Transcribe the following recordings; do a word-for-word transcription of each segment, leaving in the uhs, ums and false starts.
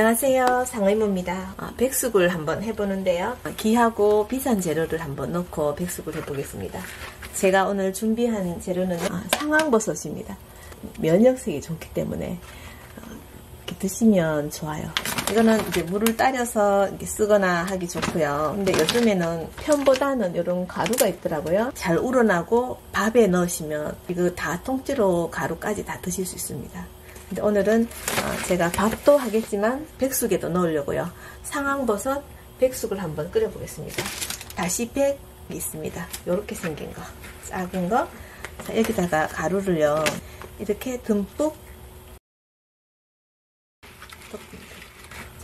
안녕하세요, 상의모입니다. 아, 백숙을 한번 해보는데요, 귀하고 비싼 재료를 한번 넣고 백숙을 해보겠습니다. 제가 오늘 준비한 재료는 아, 상황버섯입니다. 면역력이 좋기 때문에 어, 이렇게 드시면 좋아요. 이거는 이제 물을 따려서 이렇게 쓰거나 하기 좋고요. 근데 요즘에는 편보다는 이런 가루가 있더라고요. 잘 우러나고 밥에 넣으시면 이거 다 통째로 가루까지 다 드실 수 있습니다. 근데 오늘은 제가 밥도 하겠지만 백숙에도 넣으려고요. 상황버섯 백숙을 한번 끓여보겠습니다. 다시백이 있습니다. 이렇게 생긴 거, 작은 거. 자, 여기다가 가루를요, 이렇게 듬뿍.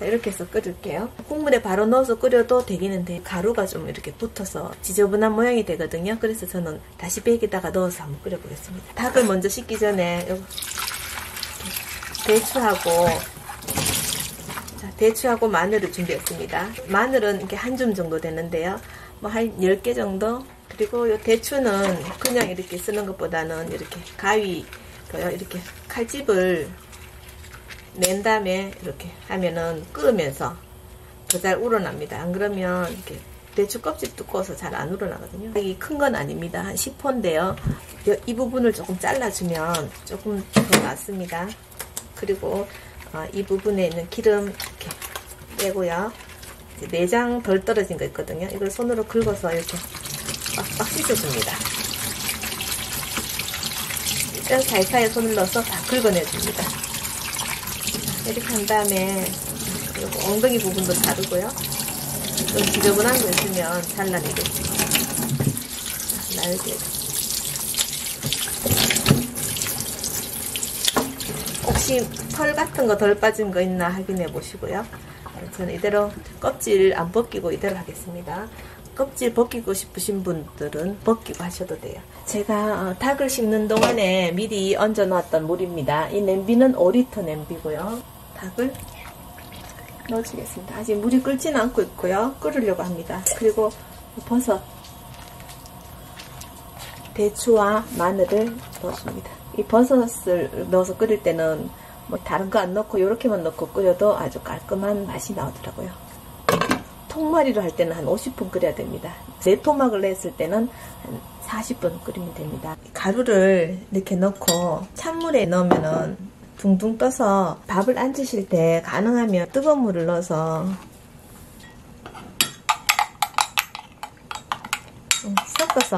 자, 이렇게 해서 끓일게요. 국물에 바로 넣어서 끓여도 되기는 돼. 가루가 좀 이렇게 붙어서 지저분한 모양이 되거든요. 그래서 저는 다시백에다가 넣어서 한번 끓여보겠습니다. 닭을 먼저 식기 전에 요거. 대추하고 자, 대추하고 마늘을 준비했습니다. 마늘은 이렇게 한 줌 정도 되는데요, 뭐 한 열 개 정도. 그리고 요 대추는 그냥 이렇게 쓰는 것보다는 이렇게 가위, 이렇게 칼집을 낸 다음에 이렇게 하면은 끓으면서 더 잘 우러납니다. 안 그러면 이렇게 대추 껍질 두꺼워서 잘 안 우러나거든요. 이 큰 건 아닙니다. 한 십 호인데요. 이 부분을 조금 잘라주면 조금 더 낫습니다. 그리고 어, 이 부분에 있는 기름 이렇게 빼고요. 이제 내장 덜 떨어진 거 있거든요. 이걸 손으로 긁어서 이렇게 빡빡 씻어줍니다. 일단 살살 손을 넣어서 다 긁어내줍니다. 이렇게 한 다음에 그리고 엉덩이 부분도 자르고요. 좀 지저분한 거 있으면 잘라내겠습니다. 날개. 혹시 털 같은 거 덜 빠진 거 있나 확인해 보시고요. 저는 이대로 껍질 안 벗기고 이대로 하겠습니다. 껍질 벗기고 싶으신 분들은 벗기고 하셔도 돼요. 제가 닭을 식는 동안에 미리 얹어 놓았던 물입니다. 이 냄비는 오 리터 냄비고요. 닭을 넣어주겠습니다. 아직 물이 끓진 않고 있고요. 끓으려고 합니다. 그리고 버섯, 대추와 마늘을 넣어줍니다. 이 버섯을 넣어서 끓일 때는 뭐 다른 거 안 넣고 이렇게만 넣고 끓여도 아주 깔끔한 맛이 나오더라고요. 통마리로 할 때는 한 오십 분 끓여야 됩니다. 제토막을 냈을 때는 한 사십 분 끓이면 됩니다. 가루를 이렇게 넣고 찬물에 넣으면은 둥둥 떠서 밥을 안 드실 때 가능하면 뜨거운 물을 넣어서 섞어서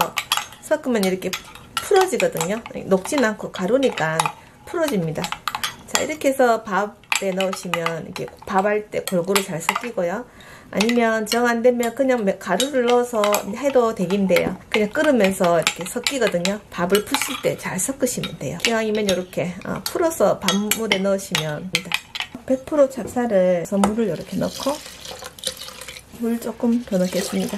섞으면 이렇게 풀어지거든요. 녹진 않고 가루니까 풀어집니다. 자, 이렇게 해서 밥에 넣으시면 이렇게 밥할 때 골고루 잘 섞이고요. 아니면 정 안되면 그냥 가루를 넣어서 해도 되긴 돼요. 그냥 끓으면서 이렇게 섞이거든요. 밥을 푸실 때 잘 섞으시면 돼요. 기왕이면 이렇게 풀어서 밥물에 넣으시면 됩니다. 백 퍼센트 찹쌀을 물을 이렇게 넣고 물 조금 더 넣겠습니다.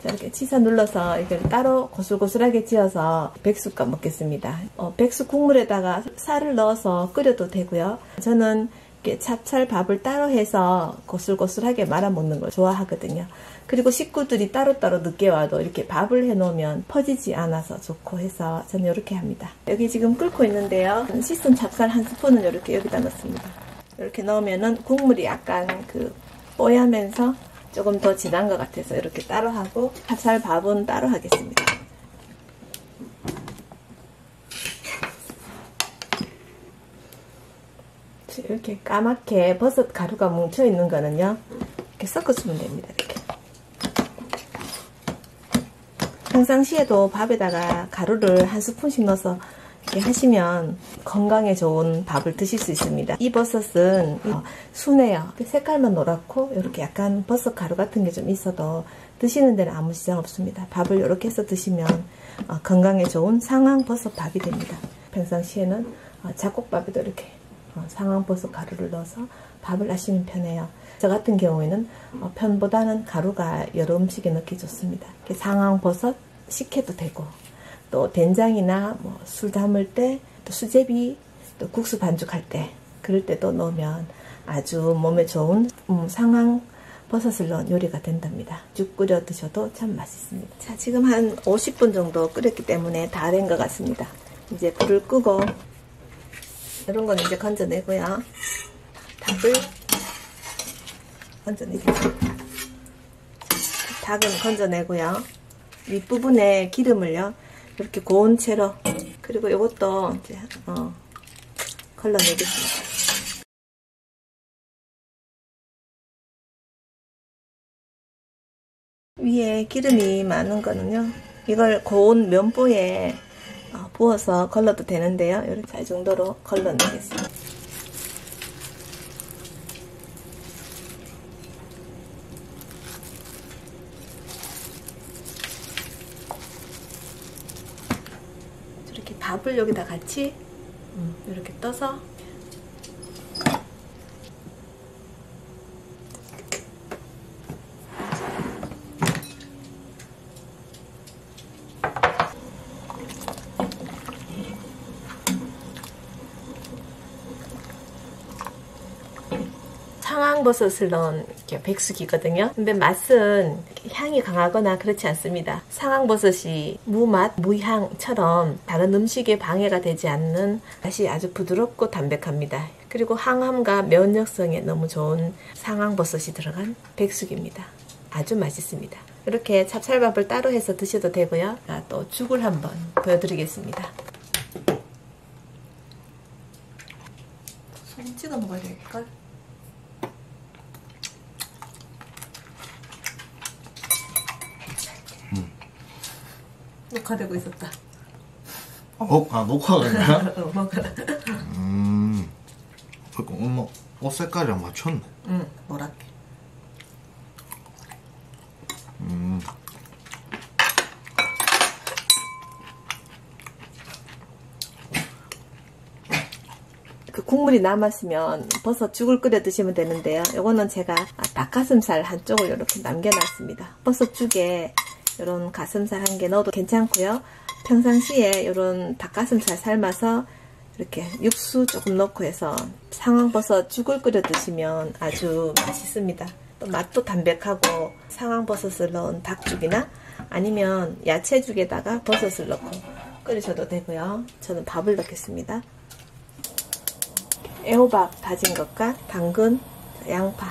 자, 이렇게 치사 눌러서 이걸 따로 고슬고슬하게 지어서 백숙과 먹겠습니다. 어, 백숙 국물에다가 살을 넣어서 끓여도 되고요. 저는 이렇게 찹쌀밥을 따로 해서 고슬고슬하게 말아 먹는 걸 좋아하거든요. 그리고 식구들이 따로따로 늦게 와도 이렇게 밥을 해놓으면 퍼지지 않아서 좋고 해서 저는 이렇게 합니다. 여기 지금 끓고 있는데요, 씻은 찹쌀 한 스푼은 이렇게 여기다 넣습니다. 이렇게 넣으면은 국물이 약간 그 뽀야면서 조금 더 진한 것 같아서 이렇게 따로 하고, 찹쌀밥은 따로 하겠습니다. 이렇게 까맣게 버섯 가루가 뭉쳐 있는 거는요, 이렇게 섞어주면 됩니다. 이렇게. 평상시에도 밥에다가 가루를 한 스푼씩 넣어서 이렇게 하시면 건강에 좋은 밥을 드실 수 있습니다. 이 버섯은 어, 순해요. 색깔만 노랗고 이렇게 약간 버섯 가루 같은 게 좀 있어도 드시는 데는 아무 지장 없습니다. 밥을 이렇게 해서 드시면 어, 건강에 좋은 상황버섯 밥이 됩니다. 평상시에는 어, 잡곡밥에도 이렇게 어, 상황버섯 가루를 넣어서 밥을 하시면 편해요. 저 같은 경우에는 어, 편보다는 가루가 여러 음식에 넣기 좋습니다. 이렇게 상황버섯 식혀도 되고, 또 된장이나 뭐 술 담을 때, 또 수제비, 또 국수 반죽할 때, 그럴 때도 넣으면 아주 몸에 좋은 음, 상황 버섯을 넣은 요리가 된답니다. 죽 끓여 드셔도 참 맛있습니다. 자, 지금 한 오십 분 정도 끓였기 때문에 다 된 것 같습니다. 이제 불을 끄고, 이런 건 이제 건져내고요. 밥을 건져내겠습니다. 닭은 건져내고요. 윗부분에 기름을요. 이렇게 고운 채로, 그리고 이것도 이제 어, 걸러내겠습니다. 위에 기름이 많은 거는요, 이걸 고운 면보에 부어서 걸러도 되는데요, 이렇게 이 정도로 걸러내겠습니다. 이렇게 밥을 여기다 같이 이렇게 떠서 상황버섯을 넣은 백숙이거든요. 근데 맛은 향이 강하거나 그렇지 않습니다. 상황버섯이 무맛, 무향처럼 다른 음식에 방해가 되지 않는 맛이 아주 부드럽고 담백합니다. 그리고 항암과 면역성에 너무 좋은 상황버섯이 들어간 백숙입니다. 아주 맛있습니다. 이렇게 찹쌀밥을 따로 해서 드셔도 되고요. 아, 또 죽을 한번 보여드리겠습니다. 손 찍어 먹어야 될걸? 녹화되고 있었다. 어? 아, 녹화가 됐나? 어, 녹화가. 음. 그니까 엄마 옷 색깔이랑 맞췄네. 응, 노랗게. 음. 그 국물이 남았으면 버섯 죽을 끓여 드시면 되는데요. 요거는 제가 닭가슴살 한쪽을 이렇게 남겨놨습니다. 버섯죽에 이런 가슴살 한 개 넣어도 괜찮고요. 평상시에 이런 닭가슴살 삶아서 이렇게 육수 조금 넣고 해서 상황버섯 죽을 끓여 드시면 아주 맛있습니다. 또 맛도 담백하고 상황버섯을 넣은 닭죽이나 아니면 야채죽에다가 버섯을 넣고 끓이셔도 되고요. 저는 밥을 넣겠습니다. 애호박 다진 것과 당근, 양파,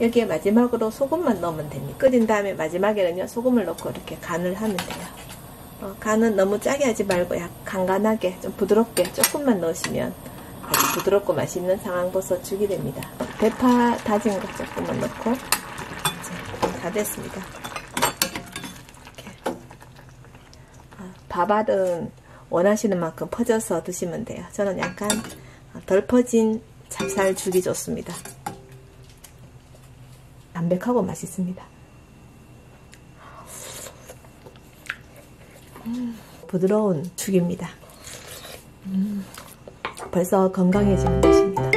여기에 마지막으로 소금만 넣으면 됩니다. 끓인 다음에 마지막에는요, 소금을 넣고 이렇게 간을 하면 돼요. 어, 간은 너무 짜게 하지 말고 약 간간하게, 좀 부드럽게 조금만 넣으시면 아주 부드럽고 맛있는 상황버섯 죽이 됩니다. 대파 다진 것 조금만 넣고, 이제 다 됐습니다. 이렇게. 어, 밥알은 원하시는 만큼 퍼져서 드시면 돼요. 저는 약간 덜 퍼진 찹쌀죽이 좋습니다. 담백하고 맛있습니다. 음, 부드러운 죽입니다. 음, 벌써 건강해지는 맛입니다.